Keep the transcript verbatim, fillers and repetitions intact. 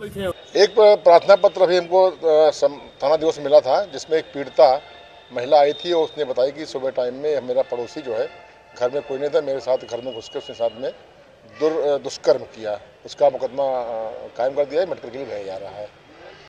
एक प्रार्थना पत्र अभी हमको थाना दिवस मिला था, जिसमें एक पीड़िता महिला आई थी और उसने बताया कि सुबह टाइम में मेरा पड़ोसी जो है, घर में कोई नहीं था, मेरे साथ घर में घुस के उसने साथ में दुर् दुष्कर्म किया। उसका मुकदमा कायम कर दिया है, मेडिकल के लिए भेजा जा रहा है।